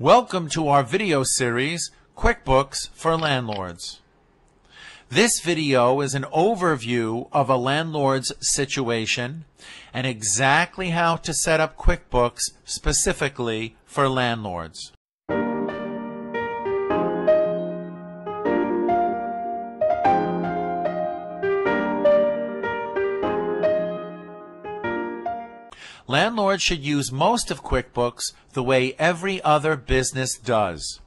Welcome to our video series, QuickBooks for Landlords. This video is an overview of a landlord's situation and exactly how to set up QuickBooks specifically for landlords. Landlords should use most of QuickBooks the way every other business does.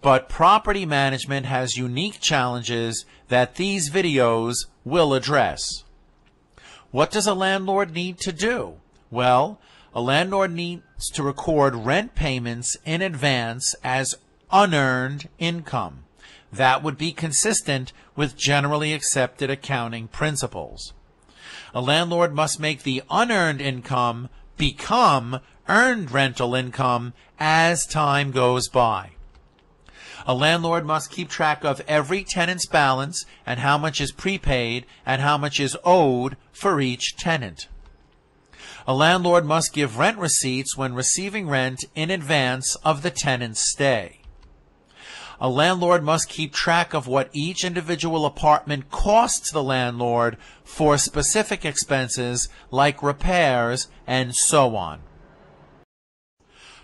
But property management has unique challenges that these videos will address. What does a landlord need to do? Well, a landlord needs to record rent payments in advance as unearned income. That would be consistent with generally accepted accounting principles. A landlord must make the unearned income become earned rental income as time goes by. A landlord must keep track of every tenant's balance and how much is prepaid and how much is owed for each tenant. A landlord must give rent receipts when receiving rent in advance of the tenant's stay. A landlord must keep track of what each individual apartment costs the landlord for specific expenses like repairs and so on.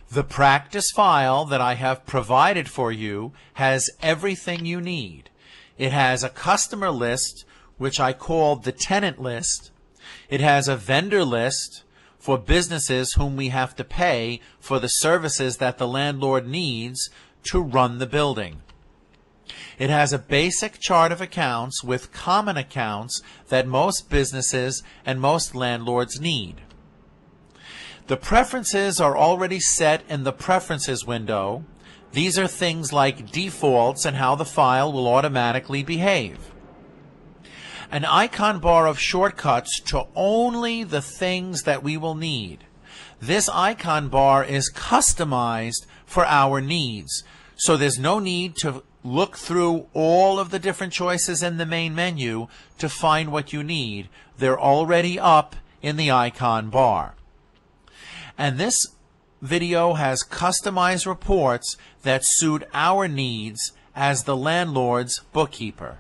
The practice file that I have provided for you has everything you need. It has a customer list, which I called the tenant list. It has a vendor list for businesses whom we have to pay for the services that the landlord needs to run the building. It has a basic chart of accounts with common accounts that most businesses and most landlords need. The preferences are already set in the preferences window. These are things like defaults and how the file will automatically behave. An icon bar of shortcuts to only the things that we will need. This icon bar is customized for our needs, so there's no need to look through all of the different choices in the main menu to find what you need. They're already up in the icon bar. And this video has customized reports that suit our needs as the landlord's bookkeeper.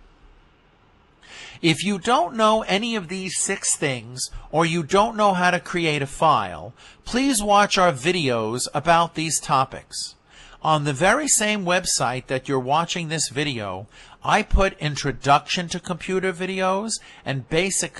If you don't know any of these six things, or you don't know how to create a file, please watch our videos about these topics. On the very same website that you're watching this video, I put Introduction to Computer Videos and Basic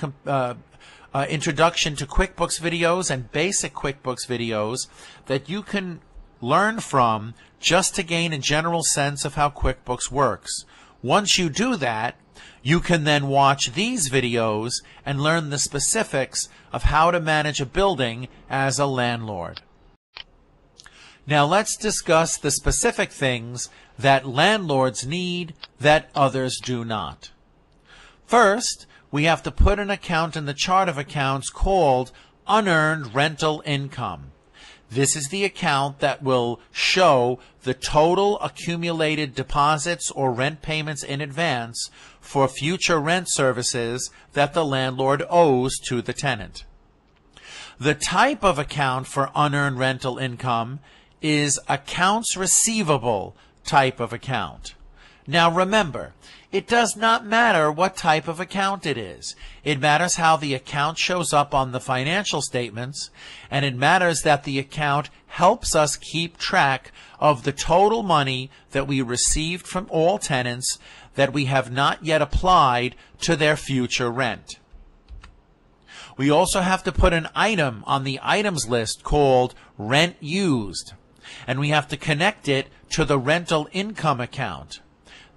Introduction to QuickBooks videos and basic QuickBooks videos that you can learn from just to gain a general sense of how QuickBooks works. Once you do that, you can then watch these videos and learn the specifics of how to manage a building as a landlord. Now let's discuss the specific things that landlords need that others do not. First, we have to put an account in the chart of accounts called unearned rental income. This is the account that will show the total accumulated deposits or rent payments in advance for future rent services that the landlord owes to the tenant. The type of account for unearned rental income is accounts receivable type of account. Now remember, it does not matter what type of account it is. It matters how the account shows up on the financial statements, and it matters that the account helps us keep track of the total money that we received from all tenants that we have not yet applied to their future rent. We also have to put an item on the items list called rent used, and we have to connect it to the rental income account.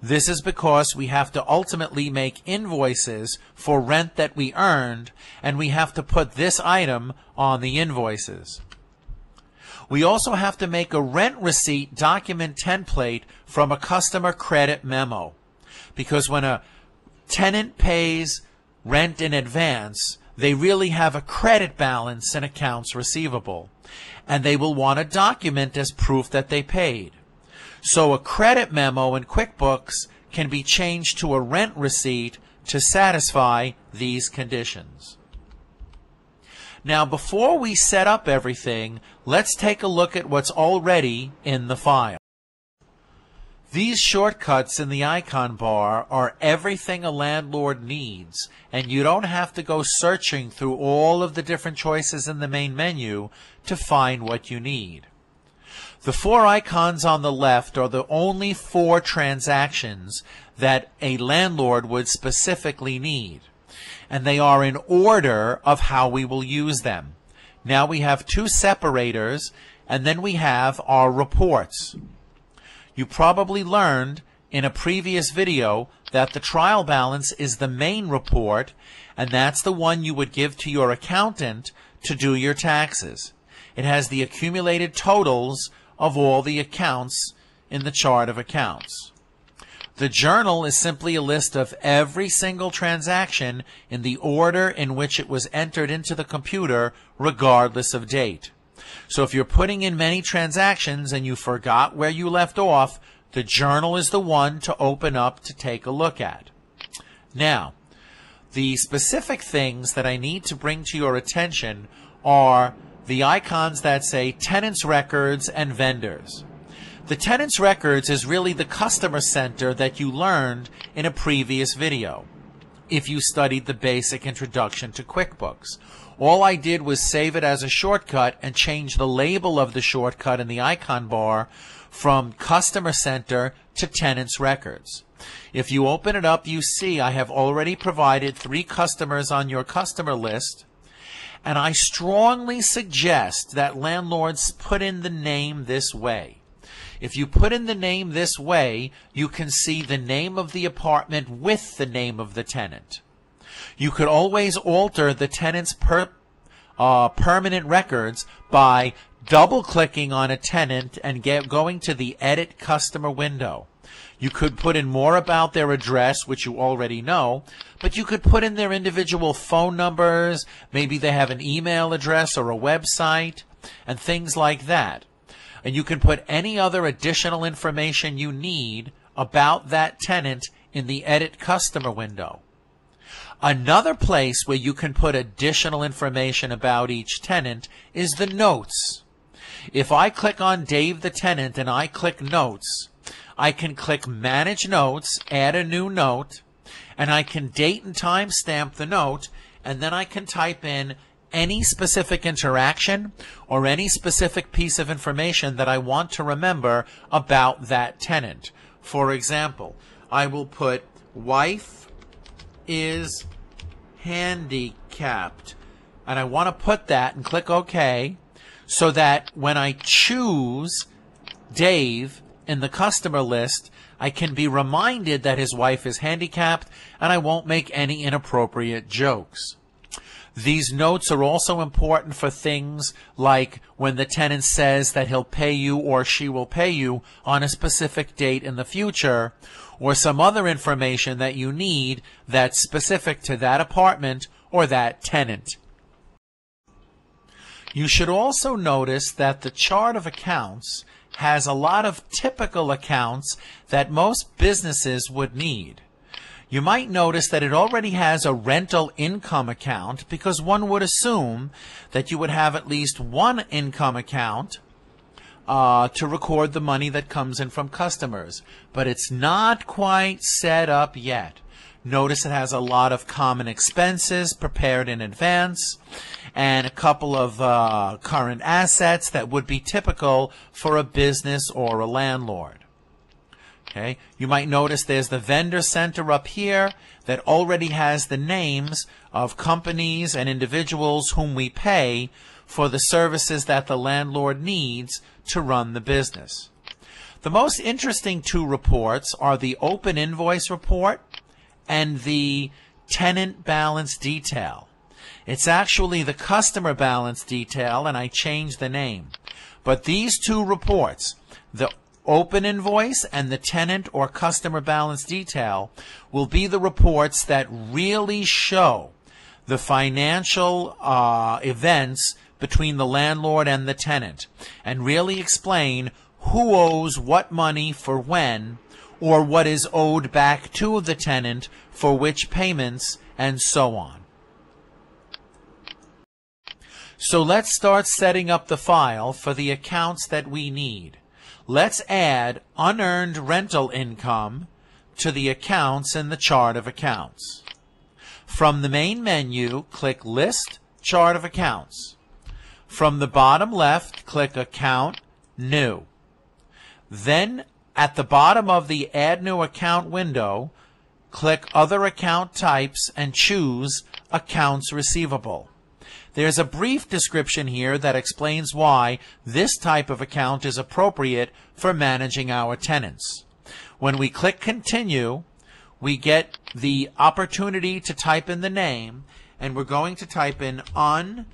This is because we have to ultimately make invoices for rent that we earned, and we have to put this item on the invoices. We also have to make a rent receipt document template from a customer credit memo, because when a tenant pays rent in advance, they really have a credit balance in accounts receivable, and they will want a document as proof that they paid. So a credit memo in QuickBooks can be changed to a rent receipt to satisfy these conditions. Now, before we set up everything, let's take a look at what's already in the file. These shortcuts in the icon bar are everything a landlord needs, and you don't have to go searching through all of the different choices in the main menu to find what you need. The four icons on the left are the only four transactions that a landlord would specifically need, and they are in order of how we will use them. Now we have two separators, and then we have our reports. You probably learned in a previous video that the trial balance is the main report, and that's the one you would give to your accountant to do your taxes. It has the accumulated totals of all the accounts in the chart of accounts. The journal is simply a list of every single transaction in the order in which it was entered into the computer, regardless of date. So if you're putting in many transactions and you forgot where you left off, the journal is the one to open up to take a look at. Now, the specific things that I need to bring to your attention are the icons that say Tenants' Records and Vendors. The Tenants' Records is really the Customer Center that you learned in a previous video, if you studied the basic introduction to QuickBooks. All I did was save it as a shortcut and change the label of the shortcut in the icon bar from Customer Center to Tenants' Records. If you open it up, you see I have already provided 3 customers on your customer list, and I strongly suggest that landlords put in the name this way. If you put in the name this way, you can see the name of the apartment with the name of the tenant. You could always alter the tenant's permanent records by double-clicking on a tenant and going to the Edit Customer window. You could put in more about their address, which you already know, but you could put in their individual phone numbers, maybe they have an email address or a website, and things like that. And you can put any other additional information you need about that tenant in the Edit Customer window. Another place where you can put additional information about each tenant is the notes. If I click on Dave the tenant and I click notes, I can click manage notes, add a new note, and I can date and time stamp the note, and then I can type in any specific interaction or any specific piece of information that I want to remember about that tenant. For example, I will put wife is handicapped, and I want to put that and click OK so that when I choose Dave in the customer list, I can be reminded that his wife is handicapped and I won't make any inappropriate jokes. These notes are also important for things like when the tenant says that he'll pay you or she will pay you on a specific date in the future, or some other information that you need that's specific to that apartment or that tenant. You should also notice that the chart of accounts has a lot of typical accounts that most businesses would need. You might notice that it already has a rental income account because one would assume that you would have at least one income account to record the money that comes in from customers. But it's not quite set up yet. Notice it has a lot of common expenses prepared in advance and a couple of current assets that would be typical for a business or a landlord. Okay. You might notice there's the vendor center up here that already has the names of companies and individuals whom we pay for the services that the landlord needs to run the business. The most interesting 2 reports are the open invoice report and the tenant balance detail. It's actually the customer balance detail, and I changed the name. But these 2 reports, the open invoice and the tenant or customer balance detail, will be the reports that really show the financial events between the landlord and the tenant and really explain who owes what money for when, or what is owed back to the tenant for which payments, and so on. So let's start setting up the file for the accounts that we need. Let's add unearned rental income to the accounts in the chart of accounts. From the main menu, click List, Chart of Accounts. From the bottom left, click Account, New. Then, at the bottom of the Add New Account window, click Other Account Types and choose Accounts Receivable. There's a brief description here that explains why this type of account is appropriate for managing our tenants. When we click Continue, we get the opportunity to type in the name, and we're going to type in unearned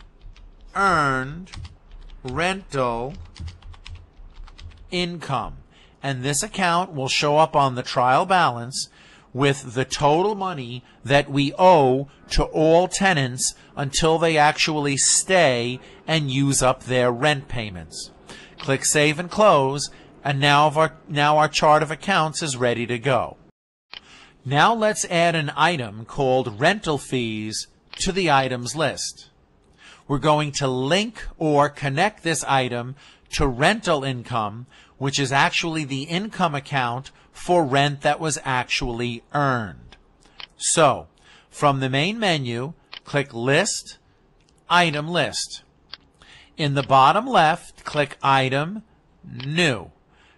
rental income. And this account will show up on the trial balance with the total money that we owe to all tenants until they actually stay and use up their rent payments. Click Save and Close, and now our chart of accounts is ready to go. Now let's add an item called Rental Fees to the items list. We're going to link or connect this item to Rental Income, which is actually the income account for rent that was actually earned. So, from the main menu, click List, Item List. In the bottom left, click Item, New.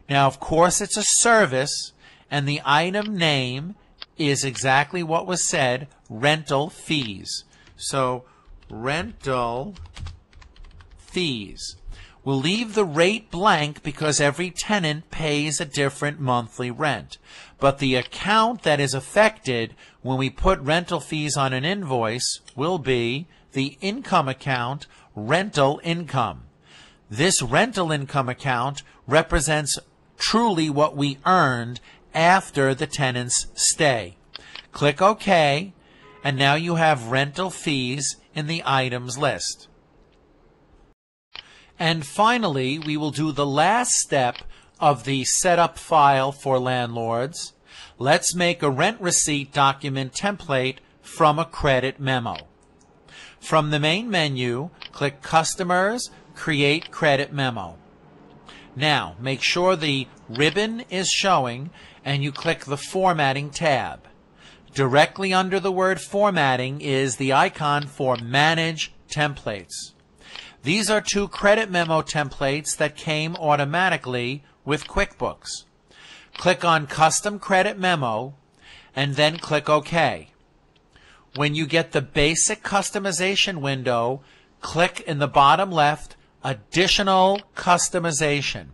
Now, of course, it's a service, and the item name is exactly what was said, rental fees. So rental fees. We'll leave the rate blank because every tenant pays a different monthly rent. But the account that is affected when we put rental fees on an invoice will be the income account, rental income. This rental income account represents truly what we earned after the tenants stay. Click OK, and now you have rental fees in the items list. And finally, we will do the last step of the setup file for landlords. Let's make a rent receipt document template from a credit memo. From the main menu, click Customers, Create Credit Memo. Now, make sure the ribbon is showing and you click the Formatting tab. Directly under the word Formatting is the icon for Manage Templates. These are two credit memo templates that came automatically with QuickBooks. Click on Custom Credit Memo and then click OK. When you get the basic customization window, click in the bottom left Additional Customization.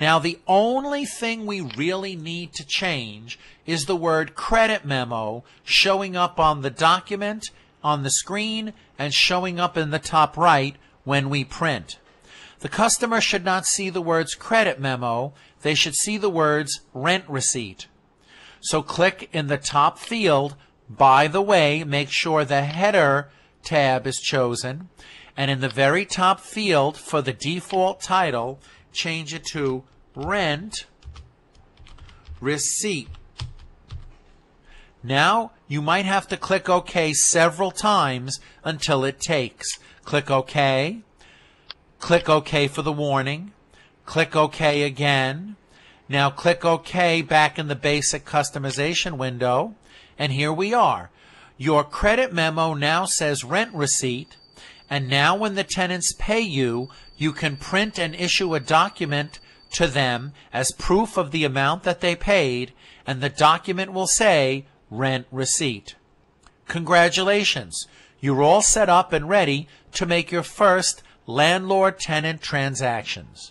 Now, the only thing we really need to change is the word credit memo showing up on the document, on the screen, and showing up in the top right when we print. The customer should not see the words credit memo. They should see the words rent receipt. So click in the top field. By the way, make sure the header tab is chosen. And in the very top field for the default title, change it to Rent Receipt. Now, you might have to click OK several times until it takes. Click OK. Click OK for the warning. Click OK again. Now click OK back in the basic customization window. And here we are. Your credit memo now says Rent Receipt. And now when the tenants pay you, you can print and issue a document to them as proof of the amount that they paid, and the document will say rent receipt. Congratulations! You're all set up and ready to make your first landlord-tenant transactions.